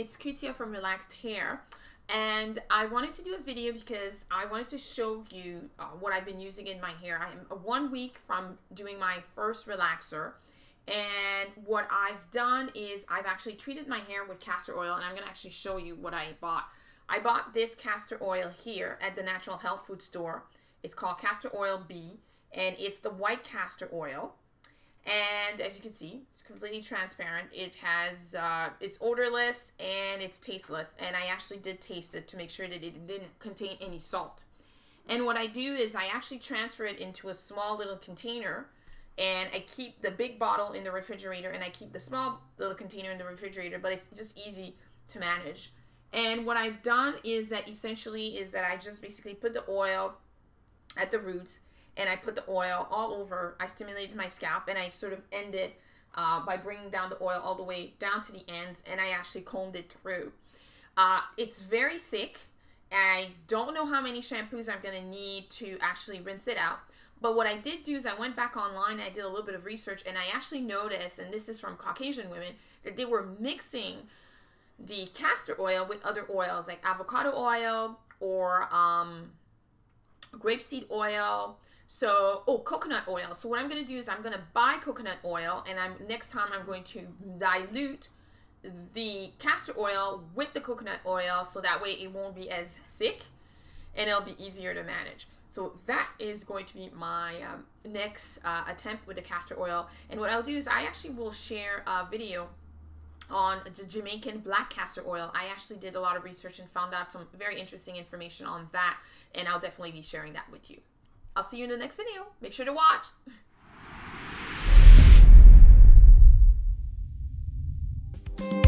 it's Krizia from Relaxed Hair, and I wanted to do a video because I wanted to show you what I've been using in my hair. I am 1 week from doing my first relaxer, and what I've done is I've actually treated my hair with castor oil, and I'm going to actually show you what I bought. I bought this castor oil here at the Natural Health Food Store. It's called Castor Oil B, and it's the white castor oil. And as you can see, it's completely transparent. It has, it's odorless and it's tasteless. And I actually did taste it to make sure that it didn't contain any salt. And what I do is I actually transfer it into a small little container, and I keep the big bottle in the refrigerator and I keep the small little container in the refrigerator, but it's just easy to manage. And what I've done is that I just basically put the oil at the roots, and I put the oil all over. I stimulated my scalp, and I sort of ended by bringing down the oil all the way down to the ends, and I actually combed it through. It's very thick. I don't know how many shampoos I'm going to need to actually rinse it out. But what I did do is I went back online, and I did a little bit of research, and I actually noticed, and this is from Caucasian women, that they were mixing the castor oil with other oils like avocado oil or grapeseed oil. So, coconut oil. So what I'm going to do is I'm going to buy coconut oil, and next time I'm going to dilute the castor oil with the coconut oil, so that way it won't be as thick and it'll be easier to manage. So that is going to be my next attempt with the castor oil. And what I'll do is I actually will share a video on the Jamaican black castor oil. I actually did a lot of research and found out some very interesting information on that, and I'll definitely be sharing that with you. I'll see you in the next video. Make sure to watch.